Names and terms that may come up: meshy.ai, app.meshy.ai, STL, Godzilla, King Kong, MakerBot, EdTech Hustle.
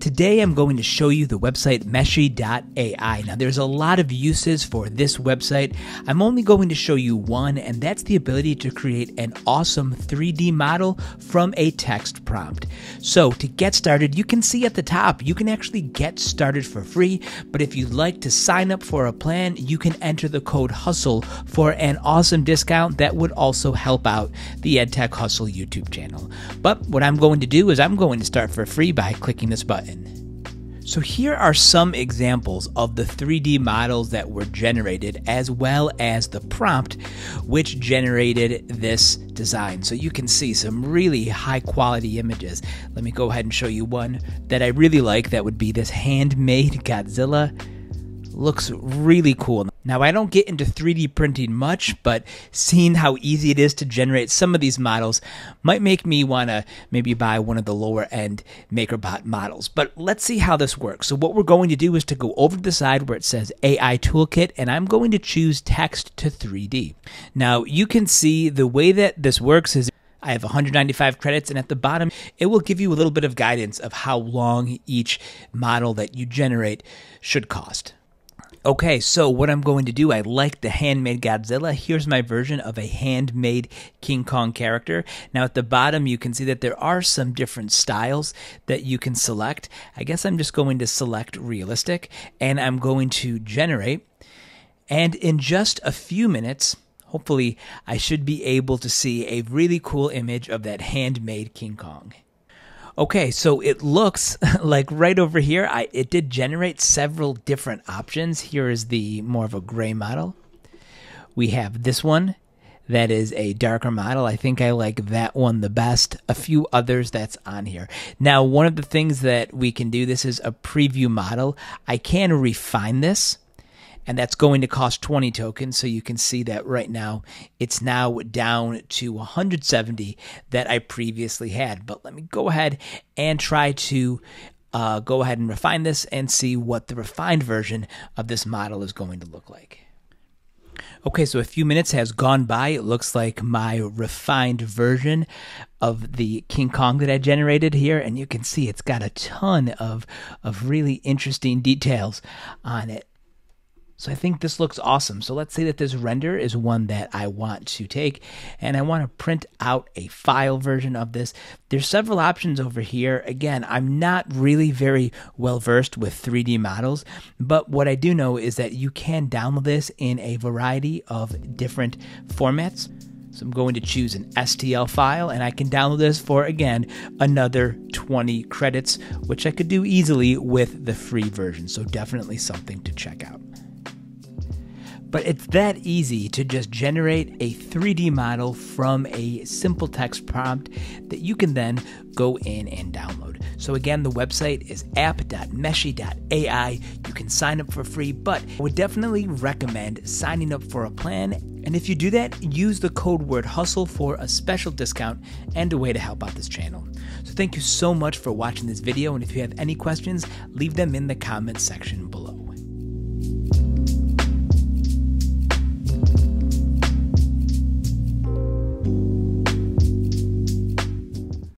Today I'm going to show you the website meshy.ai. Now there's a lot of uses for this website. I'm only going to show you one, and that's the ability to create an awesome 3D model from a text prompt. So to get started, you can see at the top, you can actually get started for free, but if you'd like to sign up for a plan, you can enter the code HUSTLE for an awesome discount that would also help out the EdTech Hustle YouTube channel. But what I'm going to do is I'm going to start for free by clicking this button. So here are some examples of the 3D models that were generated, as well as the prompt which generated this design. So you can see some really high quality images. Let me go ahead and show you one that I really like. That would be this handmade Godzilla. Looks really cool. Now, I don't get into 3D printing much, but seeing how easy it is to generate some of these models might make me want to maybe buy one of the lower end MakerBot models. But let's see how this works. So what we're going to do is to go over to the side where it says AI Toolkit, and I'm going to choose Text to 3D. Now, you can see the way that this works is I have 195 credits, and at the bottom, it will give you a little bit of guidance of how long each model that you generate should cost. Okay, so what I'm going to do, I like the handmade Godzilla. Here's my version of a handmade King Kong character. Now at the bottom, you can see that there are some different styles that you can select. I guess I'm just going to select realistic, and I'm going to generate. And in just a few minutes, hopefully, I should be able to see a really cool image of that handmade King Kong. Okay, so it looks like right over here, it did generate several different options. Here is the more of a gray model. We have this one that is a darker model. I think I like that one the best. A few others that's on here. Now, one of the things that we can do, this is a preview model. I can refine this, and that's going to cost 20 tokens. So you can see that right now, it's now down to 170 that I previously had. But let me go ahead and try to go ahead and refine this and see what the refined version of this model is going to look like. Okay, so a few minutes has gone by. It looks like my refined version of the King Kong that I generated here, and you can see it's got a ton of really interesting details on it. So I think this looks awesome. So let's say that this render is one that I want to take, and I want to print out a file version of this. There's several options over here. Again, I'm not really very well versed with 3D models, but what I do know is that you can download this in a variety of different formats. So I'm going to choose an STL file, and I can download this for, again, another 20 credits, which I could do easily with the free version. So definitely something to check out. But it's that easy to just generate a 3D model from a simple text prompt that you can then go in and download. So again, the website is app.meshy.ai. You can sign up for free, but I would definitely recommend signing up for a plan. And if you do that, use the code word HUSTLE for a special discount and a way to help out this channel. So thank you so much for watching this video. And if you have any questions, leave them in the comments section below.